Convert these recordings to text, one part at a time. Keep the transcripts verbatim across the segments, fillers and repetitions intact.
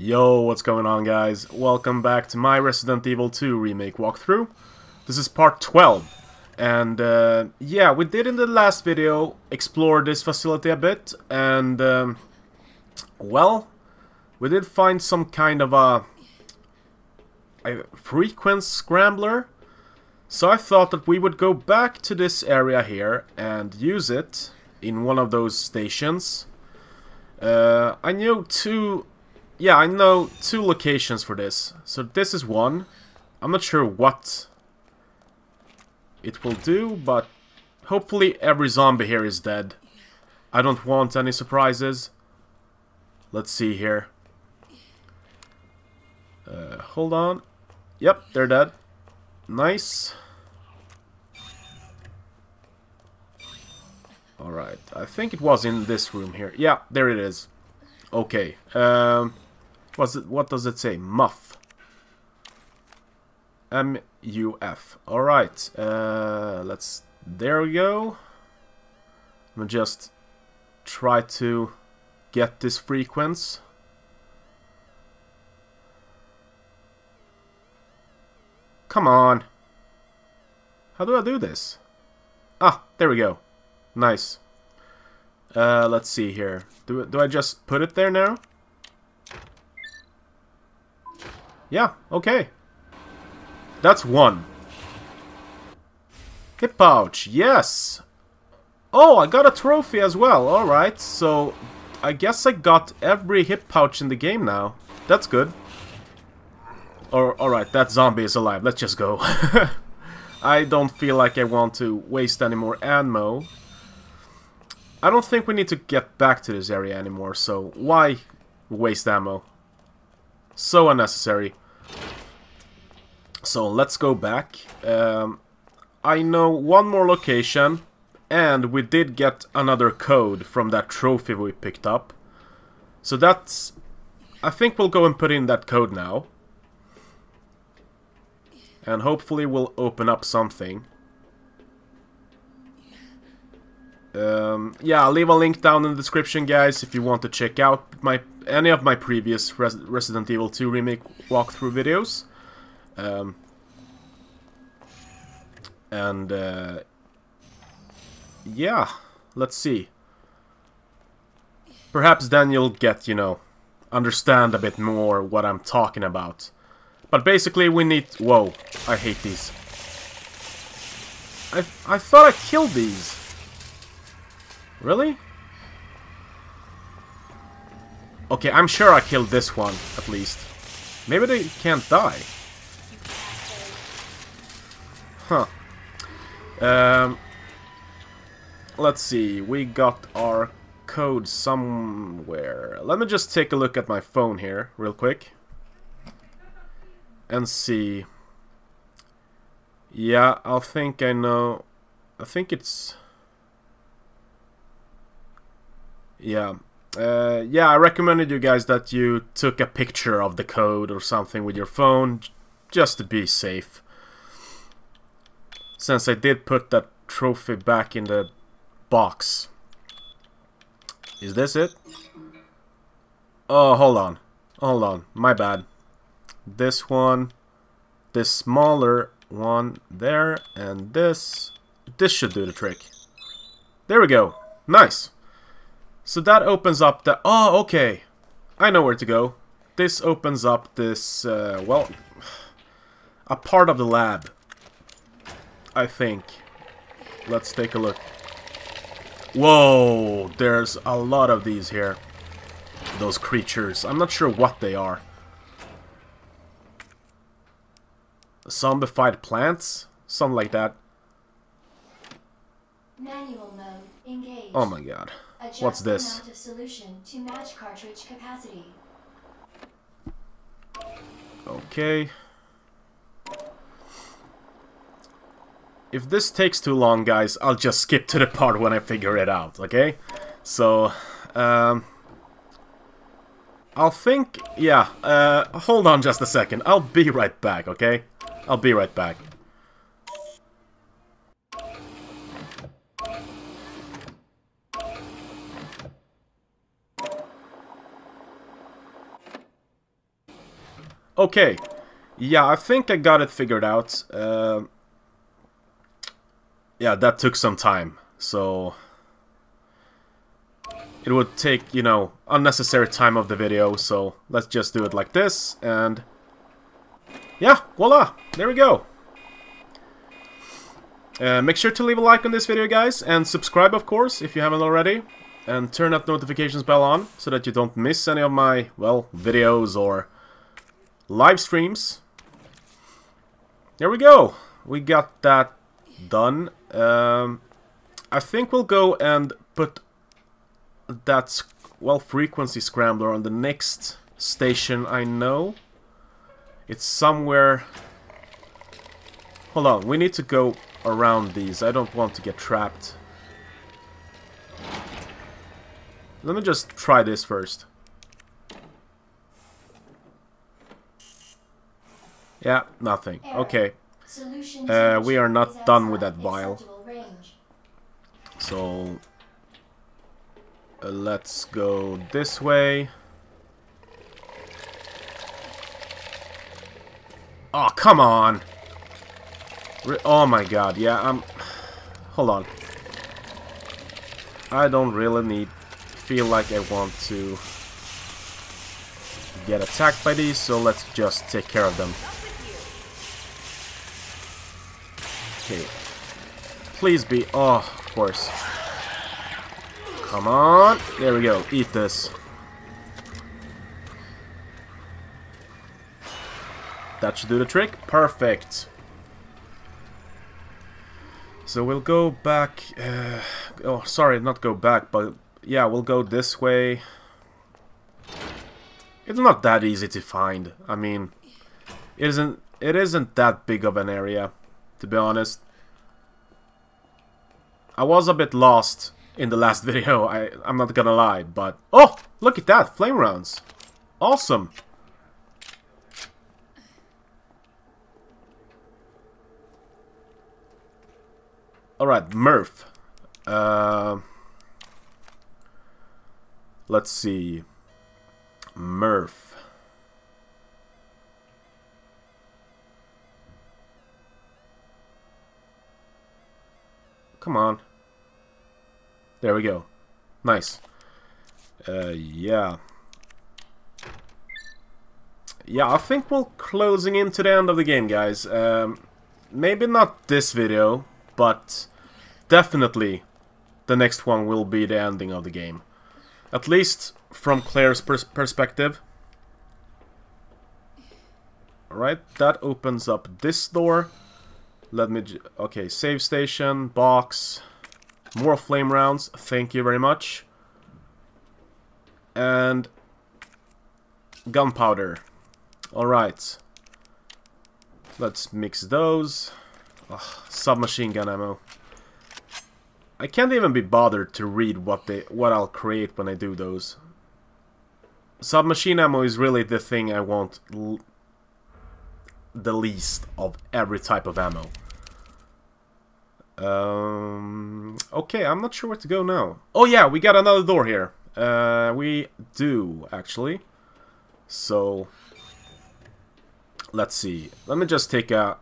Yo, what's going on, guys? Welcome back to my Resident Evil two Remake walkthrough. This is part twelve. And uh, yeah, we did in the last video explore this facility a bit. And um, well, we did find some kind of a, a frequency scrambler. So I thought that we would go back to this area here and use it in one of those stations. Uh, I knew two... Yeah, I know two locations for this. So this is one. I'm not sure what it will do, but hopefully every zombie here is dead. I don't want any surprises. Let's see here. Uh, hold on. Yep, they're dead. Nice. Alright, I think it was in this room here. Yeah, there it is. Okay, um... What's it, what does it say? Muff. M U F. Alright, uh, let's... There we go. Let me just try to get this frequency. Come on. How do I do this? Ah, there we go. Nice. Uh, let's see here. Do, do I just put it there now? Yeah, okay. That's one. Hip pouch, yes! Oh, I got a trophy as well, alright. So, I guess I got every hip pouch in the game now. That's good. Or, alright, that zombie is alive, let's just go. I don't feel like I want to waste any more ammo. I don't think we need to get back to this area anymore, so why waste ammo? So unnecessary. So let's go back. Um, I know one more location, and we did get another code from that trophy we picked up. So that's... I think we'll go and put in that code now. And hopefully we'll open up something. Um, yeah, I'll leave a link down in the description, guys, if you want to check out my any of my previous Res Resident Evil two Remake walkthrough videos. Um, and, uh, yeah, let's see. Perhaps then you'll get, you know, understand a bit more what I'm talking about. But basically we need... Whoa, I hate these. I, I thought I killed these. Really? Okay, I'm sure I killed this one, at least. Maybe they can't die. Huh. Um, let's see, we got our code somewhere. Let me just take a look at my phone here, real quick. And see. Yeah, I think I know. I think it's... Yeah, uh, yeah. I recommended you guys that you took a picture of the code or something with your phone, just to be safe. Since I did put that trophy back in the box. Is this it? Oh, hold on, hold on. My bad. This one, this smaller one there, and this. This should do the trick. There we go. Nice. So that opens up the... Oh, okay. I know where to go. This opens up this, uh, well... a part of the lab. I think. Let's take a look. Whoa! There's a lot of these here. Those creatures. I'm not sure what they are. Zombified plants? Something like that. Manual mode. Engage. Oh my god. Adjust What's this? Amount of solution to match cartridge capacity. Okay. If this takes too long, guys, I'll just skip to the part when I figure it out, okay? So, um... I'll think... Yeah, uh, hold on just a second. I'll be right back, okay? I'll be right back. Okay, yeah, I think I got it figured out. Uh, yeah, that took some time, so it would take, you know, unnecessary time of the video, so let's just do it like this, and yeah, voila, there we go. Uh, make sure to leave a like on this video, guys, and subscribe, of course, if you haven't already, and turn that notifications bell on so that you don't miss any of my, well, videos or live streams. There we go, we got that done. um, I think we'll go and put that, well, frequency scrambler on the next station. I know it's somewhere. Hold on, we need to go around these. I don't want to get trapped. Let me just try this first. Yeah, nothing. Okay. Uh, we are not done with that vial. So, uh, let's go this way. Oh, come on! Re oh my god, yeah, I'm... Hold on. I don't really need... feel like I want to get attacked by these, so let's just take care of them. Okay. Please be... Oh, of course. Come on. There we go. Eat this. That should do the trick. Perfect. So we'll go back... Uh, oh, sorry, not go back, but... Yeah, we'll go this way. It's not that easy to find. I mean... It isn't, it isn't that big of an area, to be honest. I was a bit lost in the last video, I, I'm not gonna lie, but... Oh! Look at that! Flame rounds! Awesome! Alright, Murph. Uh, let's see... Murph... Come on. There we go. Nice. Uh, yeah. Yeah, I think we're closing in to the end of the game, guys. Um, maybe not this video, but definitely the next one will be the ending of the game. At least from Claire's pers perspective. Alright, that opens up this door. Let me... J okay, save station, box, more flame rounds, thank you very much. And... gunpowder. Alright. Let's mix those. Ugh, submachine gun ammo. I can't even be bothered to read what they, what I'll create when I do those. Submachine ammo is really the thing I want... L the least of every type of ammo. Um, okay, I'm not sure where to go now. Oh yeah, we got another door here. Uh, we do, actually. So, let's see. Let me just take a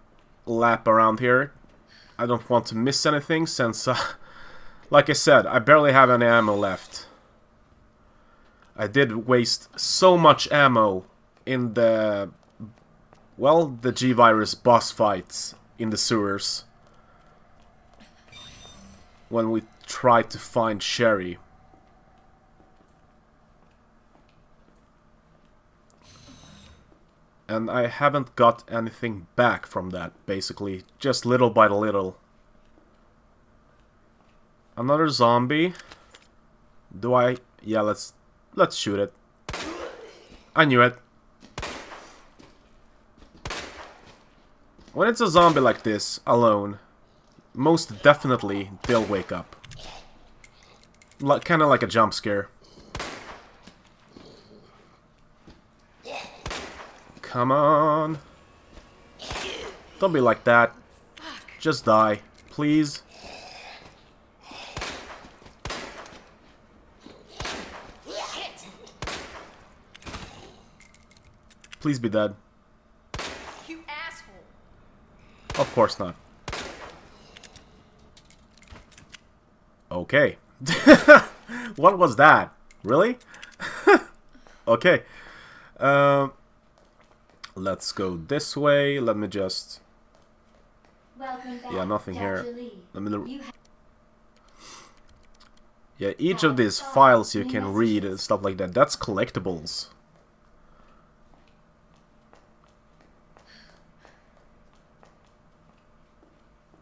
lap around here. I don't want to miss anything since, uh, like I said, I barely have any ammo left. I did waste so much ammo in the... Well, the G-Virus boss fights in the sewers. When we tried to find Sherry. And I haven't got anything back from that, basically. Just little by little. Another zombie. Do I... Yeah, let's... Let's shoot it. I knew it. When it's a zombie like this, alone, most definitely they'll wake up. Like, kind of like a jump scare. Come on. Don't be like that. Just die, please. Please be dead. Of course not. Okay. What was that? Really? Okay. Um, let's go this way. Let me just... Welcome back, yeah, nothing here. Let me... Yeah, each of these files you can read and stuff like that. That's collectibles.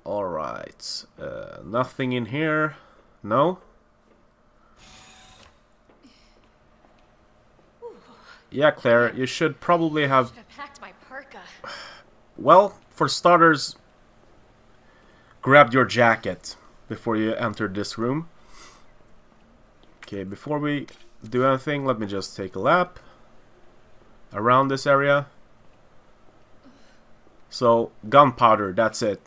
Alright. Uh, nothing in here. No? Yeah, Claire, you should probably have... Well, for starters, grab your jacket before you enter this room. Okay, before we do anything, let me just take a lap around this area. So, gunpowder, that's it.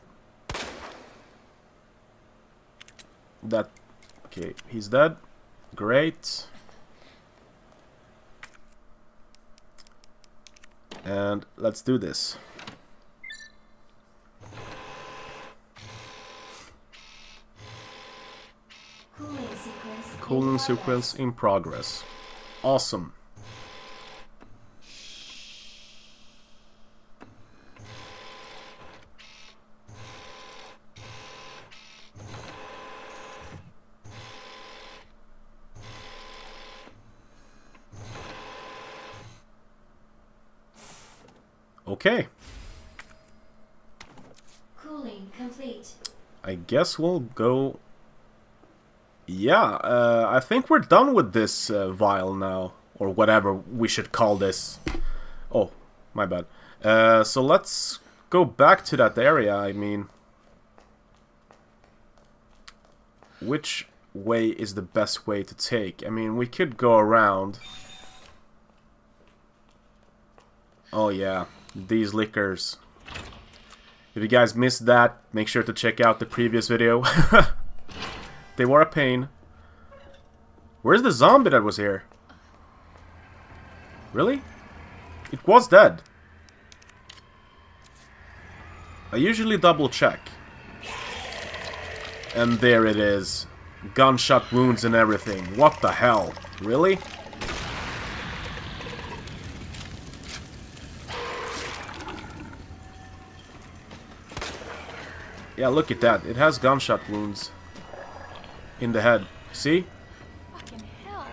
That... Okay, he's dead. Great. And let's do this. Cooling sequence in progress. Awesome. Okay. Cooling complete. I guess we'll go... Yeah, uh, I think we're done with this uh, vial now, or whatever we should call this. Oh, my bad. Uh, so let's go back to that area, I mean. Which way is the best way to take? I mean, we could go around. Oh yeah, these liquors. If you guys missed that, make sure to check out the previous video. They were a pain. Where's the zombie that was here? Really? It was dead. I usually double check. And there it is. Gunshot wounds and everything. What the hell? Really? Yeah, look at that. It has gunshot wounds. In the head. See? Fucking hell.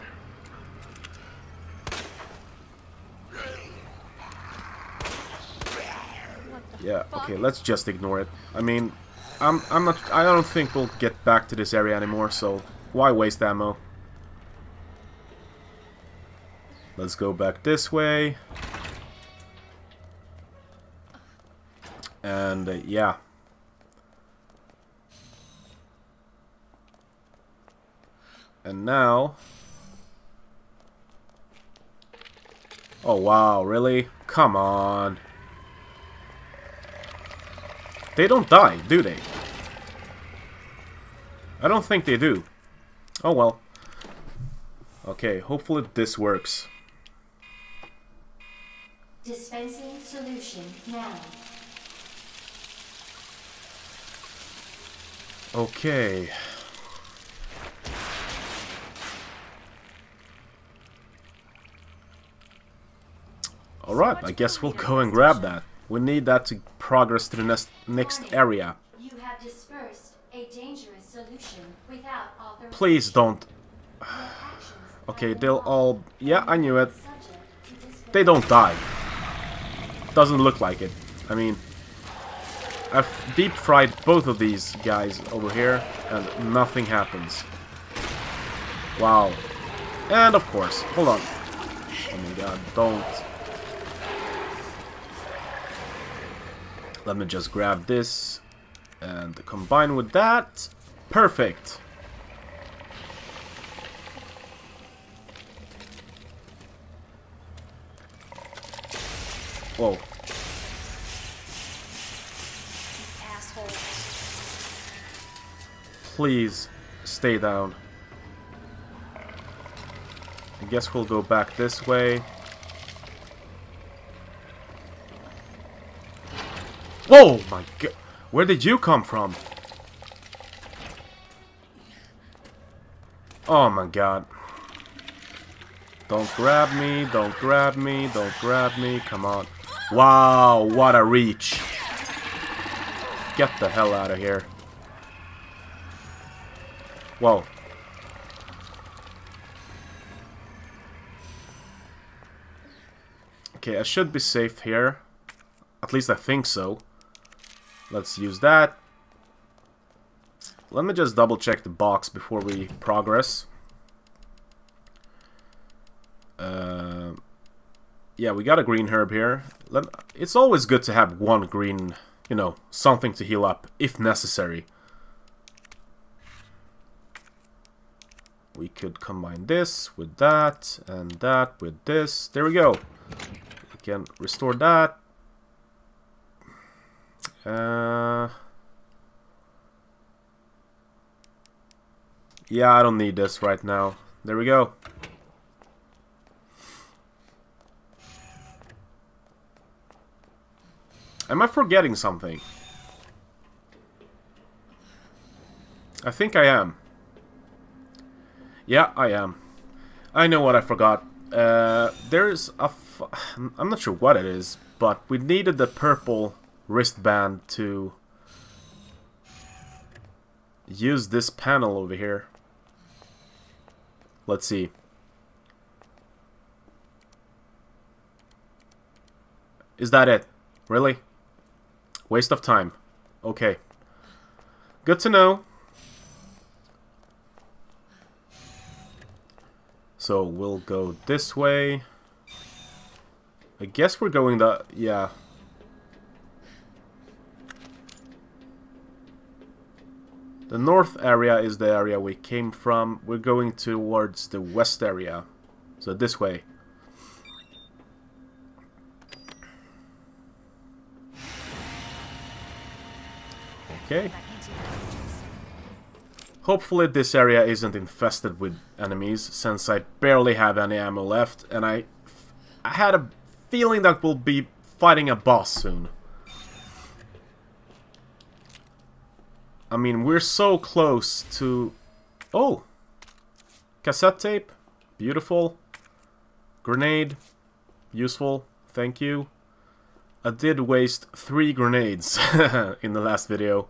Yeah, fuck? Okay, let's just ignore it. I mean, I'm I'm not I don't think we'll get back to this area anymore, so why waste ammo? Let's go back this way. And uh, yeah. And now... Oh wow, really? Come on. They don't die, do they? I don't think they do. Oh well. Okay, hopefully this works. Dispensing solution now. Okay. Alright, I guess we'll go and grab that. We need that to progress to the next next area. You have dispersed a dangerous solution without authorization. Please don't. Okay, they'll all... Yeah, I knew it. They don't die. Doesn't look like it. I mean, I've deep fried both of these guys over here and nothing happens. Wow. And of course, hold on. Oh my god, don't... Let me just grab this and combine with that. Perfect. Whoa. Please stay down. I guess we'll go back this way. Whoa, my god. Where did you come from? Oh my god. Don't grab me, don't grab me, don't grab me, come on. Wow, what a reach. Get the hell out of here. Whoa. Okay, I should be safe here. At least I think so. Let's use that. Let me just double check the box before we progress. Uh, yeah, we got a green herb here. Let, it's always good to have one green, you know, something to heal up if necessary. We could combine this with that and that with this. There we go. We can restore that. Uh, yeah, I don't need this right now. There we go. Am I forgetting something? I think I am. Yeah, I am. I know what I forgot. Uh, there's a... F I'm not sure what it is, but we needed the purple wristband to use this panel over here. Let's see. Is that it? Really? Waste of time. Okay. Good to know. So we'll go this way. I guess we're going the... yeah. The north area is the area we came from. We're going towards the west area. So this way. Okay. Hopefully this area isn't infested with enemies, since I barely have any ammo left, and I, f I had a feeling that we'll be fighting a boss soon. I mean, we're so close to... oh! Cassette tape. Beautiful. Grenade. Useful. Thank you. I did waste three grenades in the last video.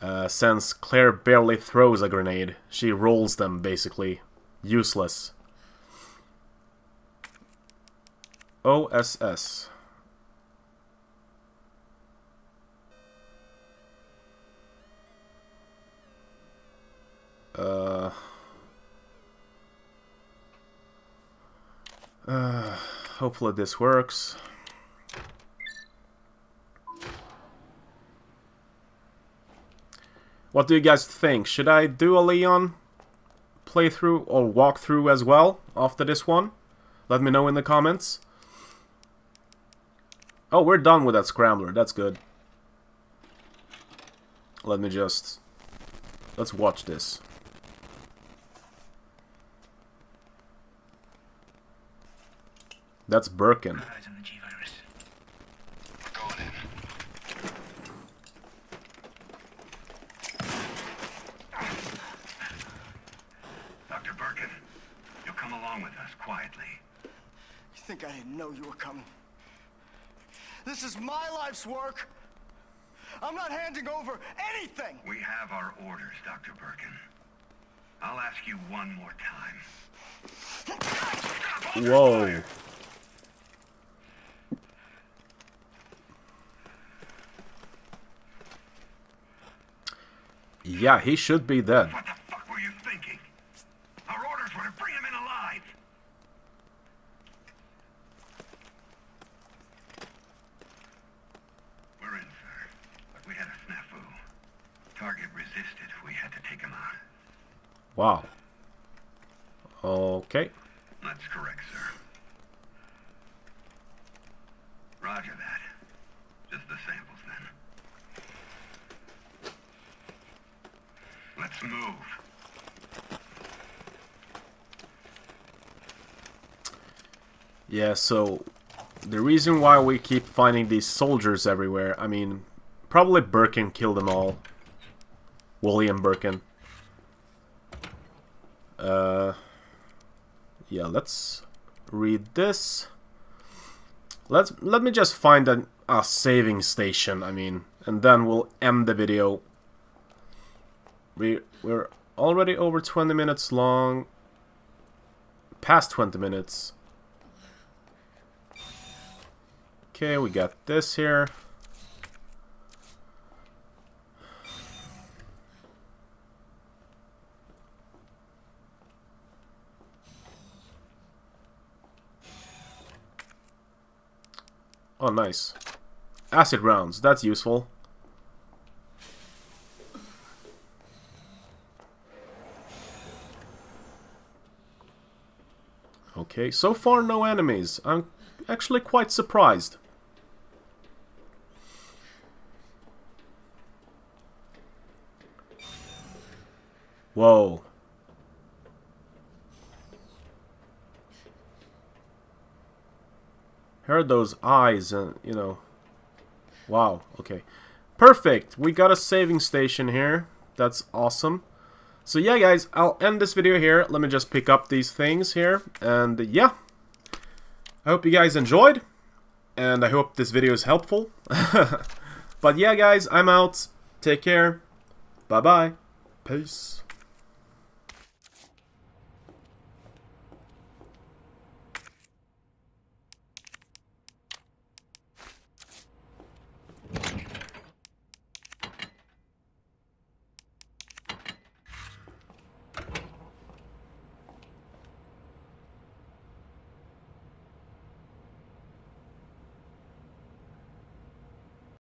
Uh, since Claire barely throws a grenade. She rolls them, basically. Useless. O S S. Uh, uh, hopefully this works. What do you guys think? Should I do a Leon playthrough or walkthrough as well after this one? Let me know in the comments. Oh, we're done with that scrambler. That's good. Let me just... let's watch this. That's Birkin. Doctor Birkin, you'll come along with us quietly. You think I didn't know you were coming? This is my life's work. I'm not handing over anything. We have our orders, Doctor Birkin. I'll ask you one more time. Whoa. Yeah, he should be dead. What the fuck were you thinking? Our orders were to bring him in alive. We're in, sir. But we had a snafu. Target resisted. We had to take him out. Wow. Okay. That's correct, sir. Roger that. Just the samples then. Let's move. Yeah, so the reason why we keep finding these soldiers everywhere, I mean, Probably Birkin killed them all. William Birkin. Uh, yeah, let's read this. Let's let me just find an, a saving station. I mean, and then we'll end the video. We we're already over twenty minutes long. Past twenty minutes. Okay, we got this here. Oh, nice. Acid rounds, that's useful. Okay, so far no enemies. I'm actually quite surprised. Whoa. Heard those eyes and, you know. Wow, okay. Perfect! We got a saving station here. That's awesome. So yeah, guys, I'll end this video here. Let me just pick up these things here. And yeah. I hope you guys enjoyed. And I hope this video is helpful. But yeah, guys, I'm out. Take care. Bye-bye. Peace.